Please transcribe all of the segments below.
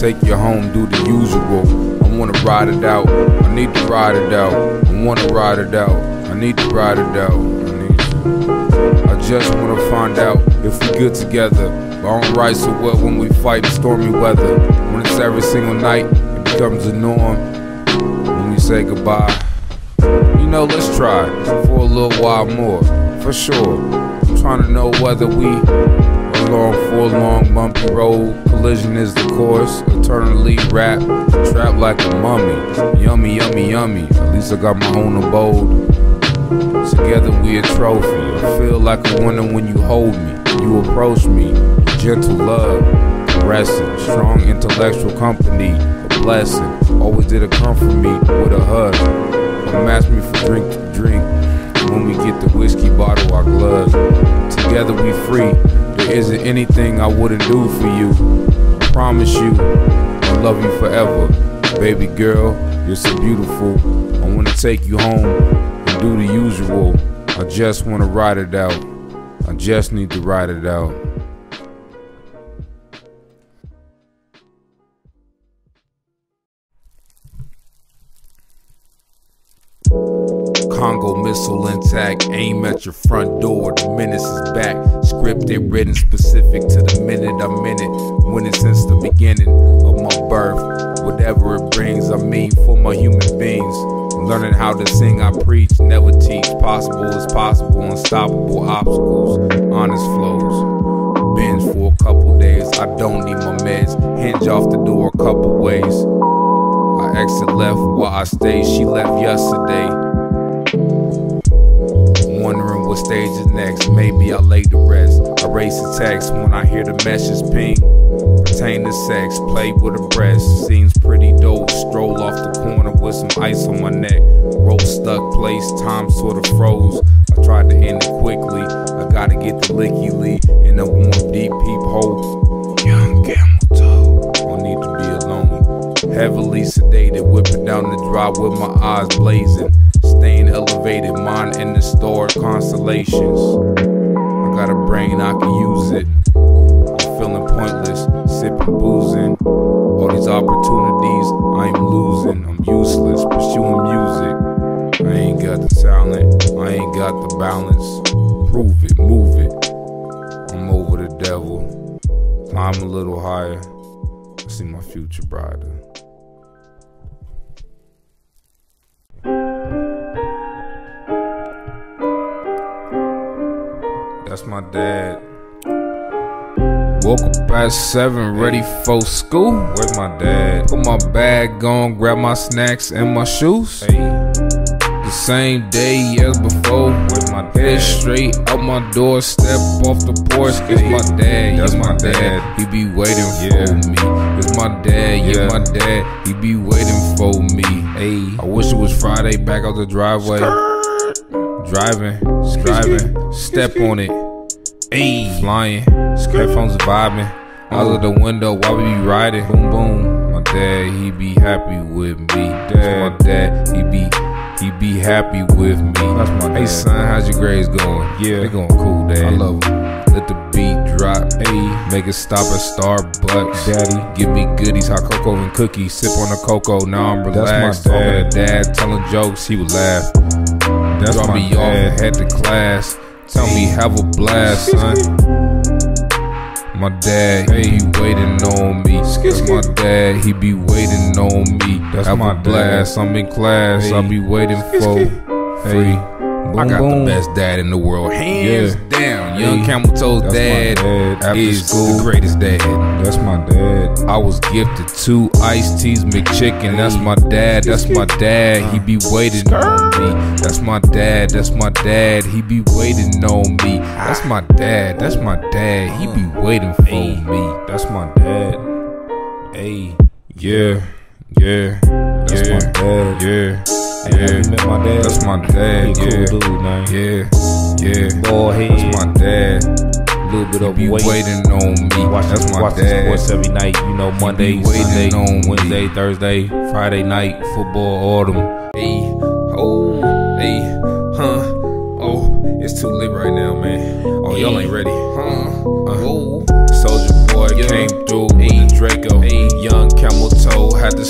take you home, do the usual. I wanna ride it out, I need to ride it out. I wanna ride it out, I need to ride it out. I just wanna find out if we good together. But I'm right, so what when we fight in stormy weather? When it's every single night, it becomes a norm. When we say goodbye, you know, let's try for a little while more, for sure. I'm trying to know whether we along for a long bumpy road. Collision is the course, eternally wrapped, trapped like a mummy. Yummy, yummy, yummy. At least I got my own abode. Together we a trophy. I feel like a winner when you hold me. You approach me with gentle love, caressing, strong intellectual company, a blessing. Always did it come for me with a hug. Don't ask me for drink to drink. When we get the whiskey bottle, I glove. Together we free. There isn't anything I wouldn't do for you. I promise you, I love you forever, baby girl. You're so beautiful. I wanna take you home. Do the usual. I just want to ride it out. I just need to ride it out. Congo missile intact, aim at your front door, the menace is back. Scripted, written specific to the minute I'm in it. Winning since the beginning of my birth. Whatever it brings, I mean for my human beings. Learning how to sing, I preach, never teach. Possible is possible, unstoppable obstacles, honest flows. Binge for a couple days, I don't need my meds. Hinge off the door a couple ways. I exit left while I stay, she left yesterday. Wondering what stage is next, maybe I lay to rest. Erase the text when I hear the message ping. Retain the sex, play with the breast. Seems pretty dope, stroll off the corner with some ice on my neck. Rope stuck, place, time sort of froze. I tried to end it quickly, I gotta get the licky-lee in a warm, deep peephole. Young Cameltoe, I need to be alone. Heavily sedated, whipping down the drive with my eyes blazing. Staying elevated, mind in the store, constellations. I got a brain, I can use it. Feeling pointless, sipping boozing. All these opportunities I'm losing. I'm useless, pursuing music. I ain't got the talent, I ain't got the balance. Prove it, move it. I'm over the devil. Climb a little higher. I see my future brighter. That's my dad. Woke up at 7, ready for school. Where's my dad? Put my bag on, grab my snacks and my shoes. Hey. The same day as before. Where's my dad? Head straight out my door, step off the porch. Hey. It's my dad, that's my dad. He be waiting for me. It's my dad, yeah, my dad. He be waiting for me. Hey. I wish it was Friday, back out the driveway. Driving, step on it. Ayy, flying, headphones vibing, out of the window while we be riding. Boom boom, my dad, he be happy with me. Dad, my dad, he be happy with me. That's my dad. Hey son, how's your grades going? Yeah, they going cool, dad. I love them. Let the beat drop, ayy. Make a stop at Starbucks. Daddy, give me goodies, hot cocoa and cookies. Sip on the cocoa, now I'm relaxed. That's my dad. Dad telling jokes, he would laugh. That's drop me off and head to class. Tell me, have a blast, son. My dad, he be waiting on me. That's my dad, he be waiting on me. That's have my a blast, dad. I'm in class, hey. I'll be waiting for free. Boom, I got boom. The best dad in the world, hands down. Hey. Young Cameltoe's dad after is school. The greatest dad. That's my dad. I was gifted 2 iced teas, McChicken. Hey. That's my dad. That's my dad. He be waiting on me. That's my dad. That's my dad. He be waiting on me. That's my dad. That's my dad. He be waiting for me. That's my dad. Hey, yeah. That's my dad. Yeah. Yeah, met my dad. That's my dad. He a cool dude, man. Yeah. Ball head. That's my dad. Little bit of weight. Waiting on me. Watch my dad. Sports every night. You know, Monday, Sunday, Wednesday, Thursday, Friday night football, autumn. Hey, oh, hey, huh? Oh, it's too late right now, man. Oh, y'all ain't ready, huh? Soldier boy came through with the Draco. Young.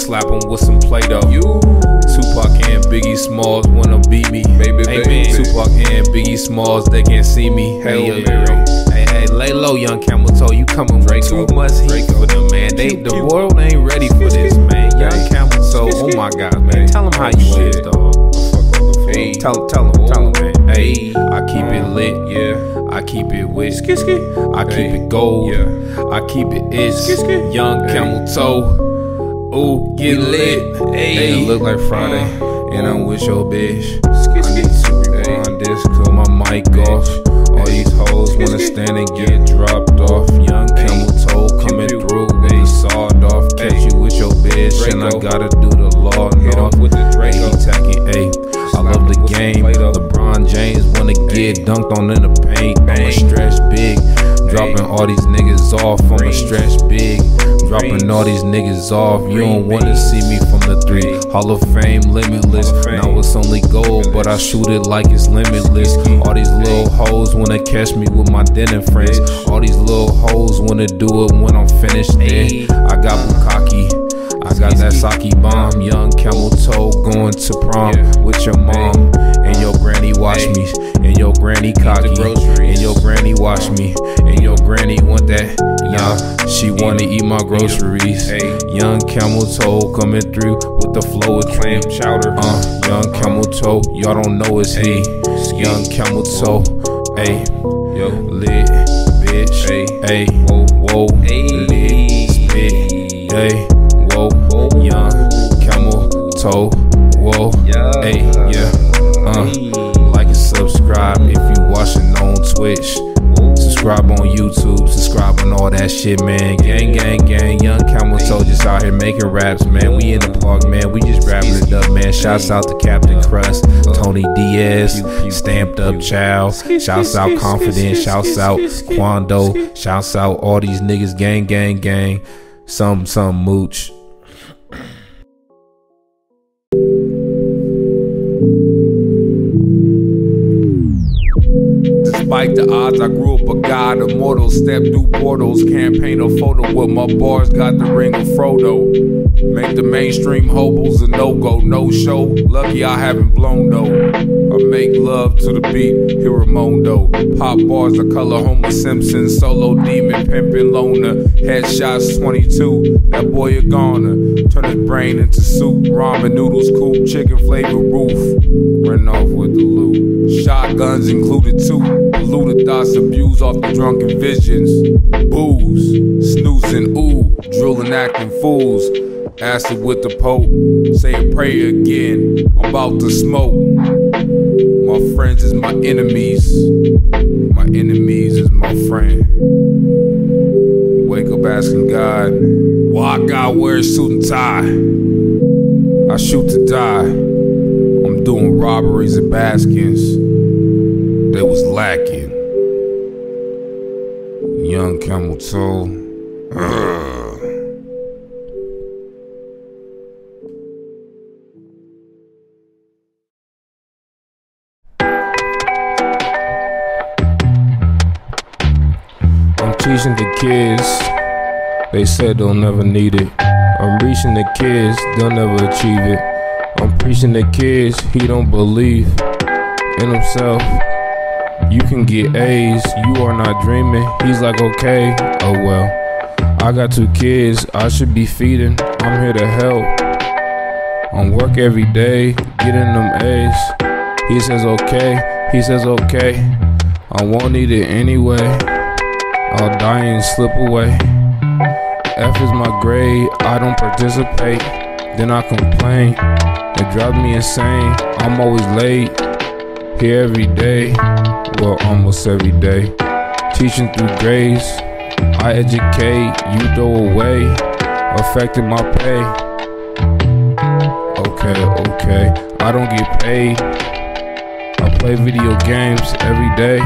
slap him with some Play-Doh. Tupac and Biggie Smalls wanna beat me. Baby, hey, baby. Tupac and Biggie Smalls, they can't see me. Hey, hey, hey, lay low, Young Cameltoe. You coming with too much heat for them, man. The world ain't ready for this, man. Young Cameltoe, oh my God, man. Tell them how you is, dog. Hey, tell him, man. Hey, I keep it lit, yeah. I keep it whiskey, I keep it gold, yeah. I keep it itch. Young Cameltoe, ooh, get lit. Hey, it look like Friday, and I'm with your bitch. I need to rewind this, cause my mic off. All these hoes wanna stand and get dropped off. Young Cameltoe coming through with the sawed off. Catch you with your bitch, and I gotta do the law. Hit off with the Drake, he tacking, ayy. I love the game. LeBron James wanna get dunked on in the paint. I'ma stretch big, dropping all these niggas off. I'ma stretch big, dropping all these niggas off. You don't wanna see me from the three. Hall of Fame limitless. Now it's only gold, but I shoot it like it's limitless. All these little hoes wanna catch me with my dinner friends. All these little hoes wanna do it when I'm finished. Then I got Bukaki, I got that sake bomb. Young Cameltoe going to prom with your mom. And your granny watch me. And your granny cocky. And your granny watch me. And your granny want that. Nah, she wanna eat my groceries. Young Cameltoe coming through with the flow of clam chowder. Young Cameltoe, y'all don't know it's he. Young Cameltoe, ayy. Lit, bitch, ayy. Whoa, whoa, lit, spit, ayy. Young Cameltoe, whoa, hey, like and subscribe if you watching on Twitch. Subscribe on YouTube, subscribe on all that shit, man. Gang, gang, gang. Young Cameltoe just out here making raps, man. We in the park, man. We just rapping it up, man. Shouts out to Captain Crust, Tony Diaz, Stamped Up Chow. Shouts out Confidence. Shouts out Quando. Shouts out all these niggas. Gang, gang, gang. Some mooch. Despite the odds, I grew up a god, immortal. Step through portals, can't paint a photo with my bars. Got the ring of Frodo. Make the mainstream hobos a no-go, no-show. Lucky I haven't blown though. I make love to the beat, hear Ramondo. Pop bars, I color Homer Simpson. Solo demon, pimpin' loner. Headshots 22, that boy a goner. Turn his brain into soup, ramen noodles, coop, chicken flavor roof. Run off with the loot. Shotguns included too. Polluted thoughts, abuse off the drunken visions. Booze, snoozing, ooh, drooling, acting fools. Acid with the Pope, say a prayer again, I'm about to smoke. My friends is my enemies is my friend. Wake up asking God, why I gotta wear a suit and tie? I shoot to die, I'm doing robberies at Baskins, they was lacking. Young Cameltoe, reaching the kids, they said they'll never need it. I'm reaching the kids, they'll never achieve it. I'm preaching the kids, he don't believe in himself. You can get A's, you are not dreaming. He's like, okay, oh well. I got two kids, I should be feeding. I'm here to help. I'm work every day, getting them A's. He says, okay, I won't need it anyway. I'll die and slip away. F is my grade, I don't participate. Then I complain, it drives me insane. I'm always late, here every day. Well, almost every day. Teaching through grades, I educate, you throw away. Affecting my pay. Okay, okay, I don't get paid. I play video games every day.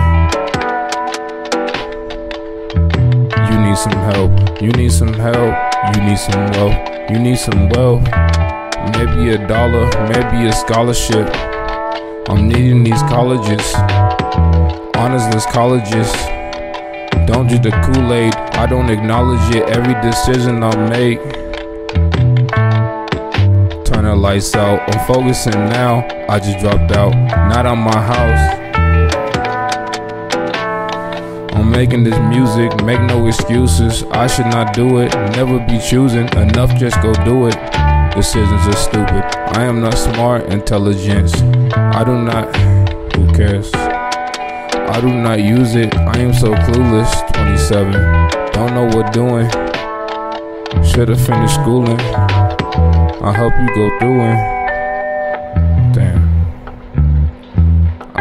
Some help, you need some help, you need some wealth, maybe a dollar, maybe a scholarship. I'm needing these colleges, honorless colleges. Don't drink the Kool-Aid, I don't acknowledge it, every decision I make. lights out. I'm focusing now, I just dropped out. Not on my house. I'm making this music, make no excuses. I should not do it, never be choosing. Enough, just go do it. Decisions are stupid. I am not smart, intelligence. I do not, who cares? I do not use it, I am so clueless. 27, don't know what doing. Should've finished schooling. I hope you go through it. Damn,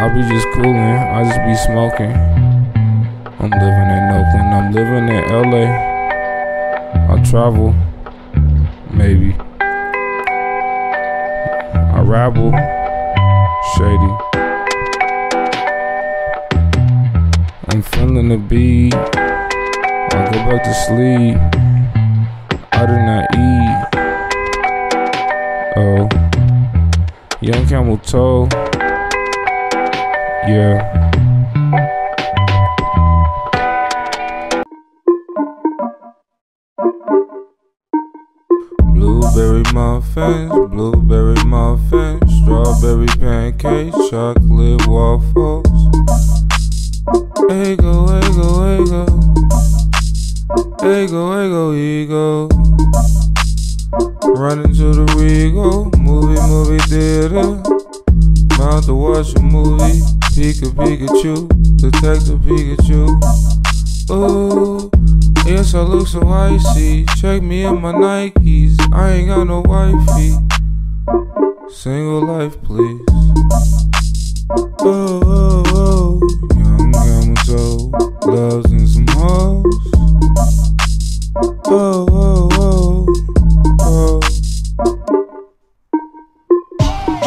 I be just cooling, I just be smoking. I'm living in Oakland, I'm living in LA. I travel, maybe I rabble, shady. I'm feeling the beat, I go back to sleep. I do not eat. Oh, Young Cameltoe. Yeah. Blueberry muffins, blueberry muffins, strawberry pancakes, chocolate waffles. Ego, ego, ego. Ego, ego, ego. Running to the Regal, movie theater. Mount to watch a movie. Pika Pikachu, Detective Pikachu. Ooh, yes I look so icy. Check me in my Nikes, I ain't got no wifey. Single life, please. Oh, oh, oh. Young Cameltoe loves and some hoes. Oh, oh, oh, oh.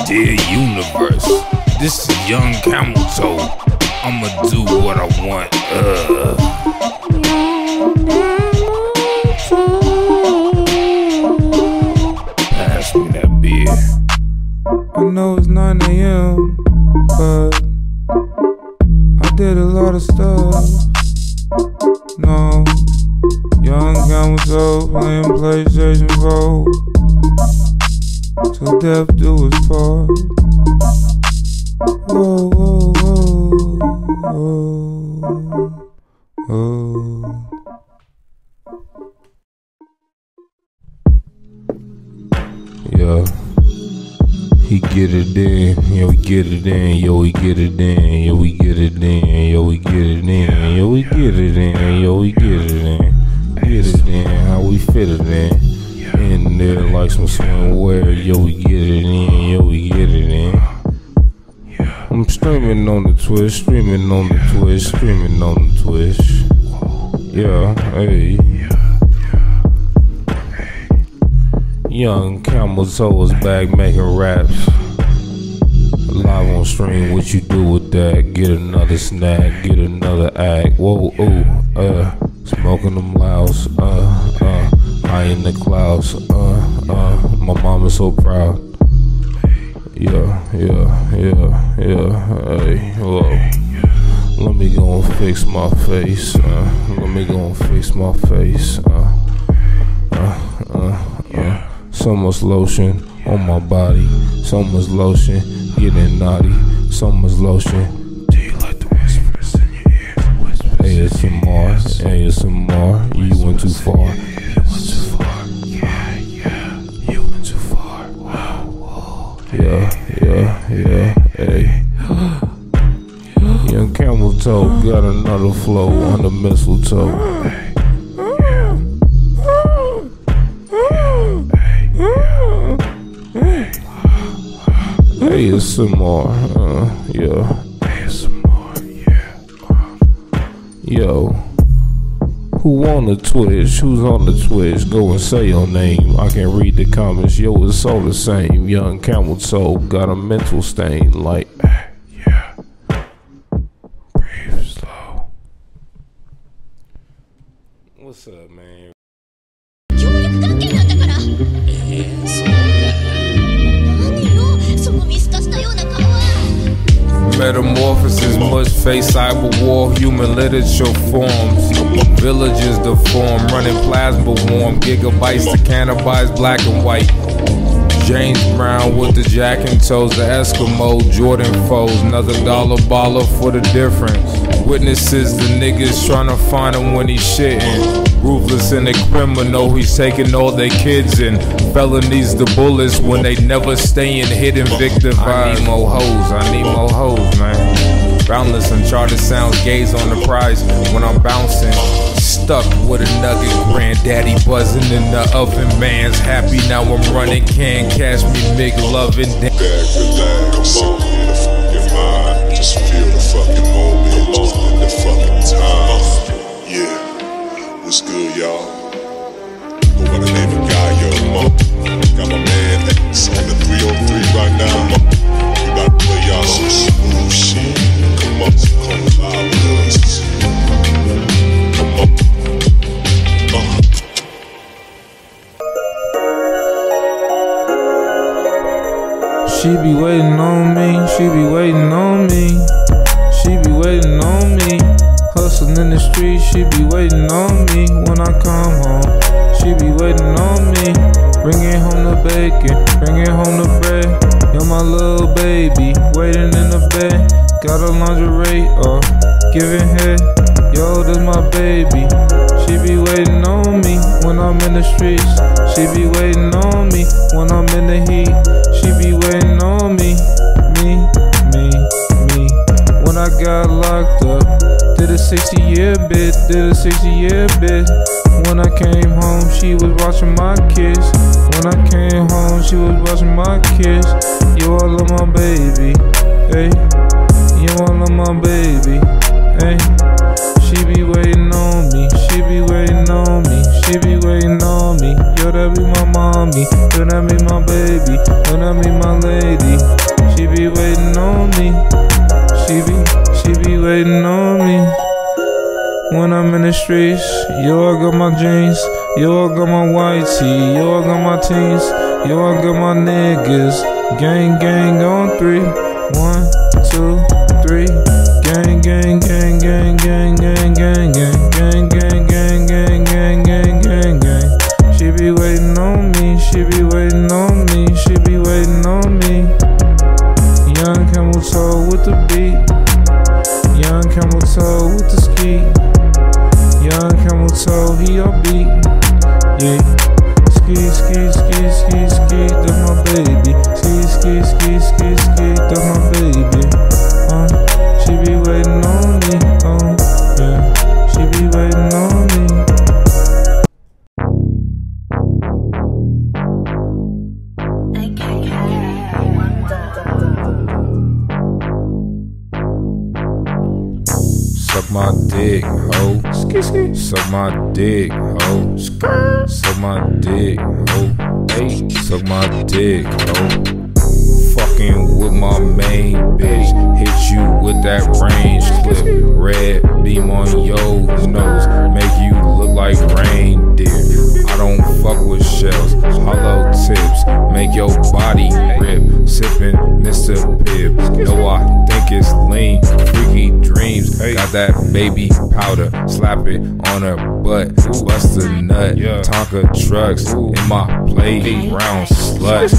Dear universe, this is Young Cameltoe. I'ma do what I want. Pass me that beer. I know it's 9 AM, but I did a lot of stuff. No, Young Cameltoe playing PlayStation 4 till death do us part. Whoa, whoa, whoa, whoa, whoa. Yeah. He get it in, yo, we get it in, yo, we get it in, yo, we get it in, yo, we get it in, yo, we get it in, yo, we get it in, get it in, how we fit it in there like some swimwear, yo, we get it in, yo, we get it in. I'm streaming on the Twitch, streaming on the Twitch, streaming on the Twitch. Yeah, hey. Young Cameltoe was back making raps. Live on stream, what you do with that? Get another snack, get another act. Whoa, ooh, smoking them louds, high in the clouds, my mama's so proud. Yeah, yeah, yeah, yeah, hey, whoa. Let me go and fix my face, let me go and fix my face, So much lotion on my body, so much lotion, getting naughty, so much lotion. Do you like the whispers in your ears? ASMR, ASMR, you went too far. You went too far, yeah, yeah, you went too far. Wow, yeah, yeah, yeah, hey. Young Cameltoe got another flow on the mistletoe. ASMR, yeah. ASMR, yeah. Yo, who on the Twitch? Who's on the Twitch? Go and say your name. I can read the comments. Yo, it's all the same. Young Cameltoe got a mental stain. Like, yeah. Breathe slow. What's up, man? Metamorphosis, much face, cyber war, human literature forms. Villages deform, running plasma warm, gigabytes to cannibalize black and white. James Brown with the Jack and Toes, the Eskimo Jordan foes. Another dollar baller for the difference. Witnesses, the niggas trying to find him when he shittin'. Ruthless and a criminal, he's taking all their kids in. Felonies, the bullets when they never stayin' hidden victim. I need more hoes, man. Boundless, uncharted sounds, gaze on the prize when I'm bouncing. Stuck with a nugget, granddaddy buzzing in the oven. Man's happy, now I'm running, can't catch me, big loving. Back for that, I'm on in the fucking mind. Just feel the fucking moment, just in the fucking time. Yeah, what's good, y'all? Go by the name of Gaia, got my man X on the 303 right now. We about to play y'all some smooth shit. Come on, come live with us. She be waiting on me, she be waiting on me, she be waiting on me. Hustling in the street, she be waiting on me. When I come home, she be waiting on me. Bringing home the bacon, bringing home the bread. You're my little baby, waiting in the bed. Got a lingerie or giving head. Yo, this my baby, she be waiting on me when I'm in the streets. She be waiting on me when I'm in the heat. She be waiting on me. When I got locked up, did a 60-year bit, did a 60-year bit. When I came home, she was watching my kids. When I came home, she was watching my kids. Yo, I love my baby, hey. Yo, I love my baby, hey. She be waiting on me, she be waiting on me, she be waiting on me. Yo, that be my mommy, yo, that be my baby, yo, that be my lady. She be waiting on me, she be waiting on me. When I'm in the streets, yo, I got my jeans, yo, I got my white tee, yo, I got my teens, yo, I got my niggas. Gang, gang on three, 1, 2, 3. Gang, gang, gang, gang, gang, gang, gang, gang, gang, gang, gang, gang, gang, gang, gang, gang. She be waiting on me, she be waiting on me, she be waiting on me. Young Cameltoe with the beat, Young Cameltoe with the ski, Young Cameltoe, he a beat, yeah. Ski, ski, ski, ski, ski, that's my baby. Ski, ski, ski, ski, ski, that's my baby. She be waiting on me, oh, yeah. She be waiting on me. Suck my dick, ho. Suck my dick, ho. Suck my dick, ho. Hey, suck my dick, ho. Fucking with my main bitch, hit you with that range clip. Red beam on your nose, make you look like reindeer. I don't fuck with shells, hollow tips, make your body rip. Sipping Mr. Pibb, no, I think it's lean. Freaky dreams, got that baby powder, slap it on her butt. Bust a nut, Tonka trucks in my playground, slut.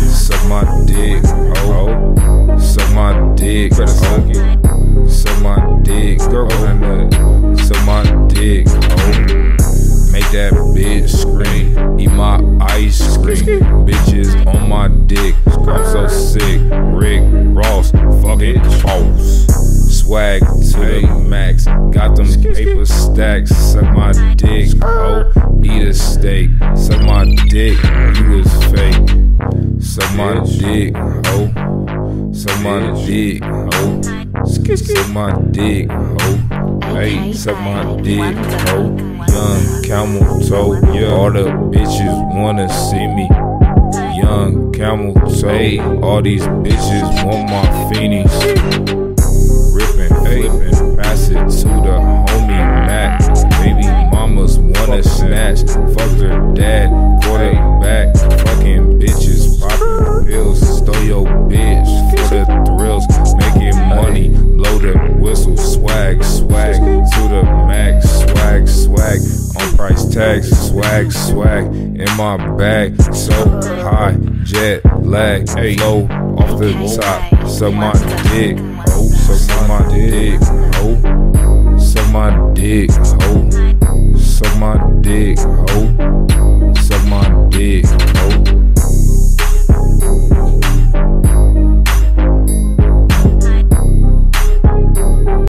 Suck my dick, oh. Suck my dick, oh. Suck my dick, girl. Suck my dick, oh. Make that bitch scream, eat my ice cream. Bitches on my dick, I'm so sick. Rick Ross, fuck it, false. Swag to the max, got them paper stacks. Suck my dick, oh, eat a steak. Suck my dick, you was fake. Suck my dick, oh. Suck my dick, oh. Suck my dick, oh. Hey, suck my dick, oh. Young Cameltoe, yeah, all the bitches wanna see me. Young Cameltoe, all these bitches want my feenies. Flippin', pass it to the homie Mac. Baby mamas wanna snatch, fuck her dad, quarterback. Fucking bitches, poppin' pills, stole your bitch for the thrills. Making money, blow the whistle, swag, swag to the max, swag, swag. Price tags, swag in my bag. So high, jet lag, low off the top. Suck my dick, ho. Suck my dick, ho. Suck my dick, ho. Suck my dick, ho.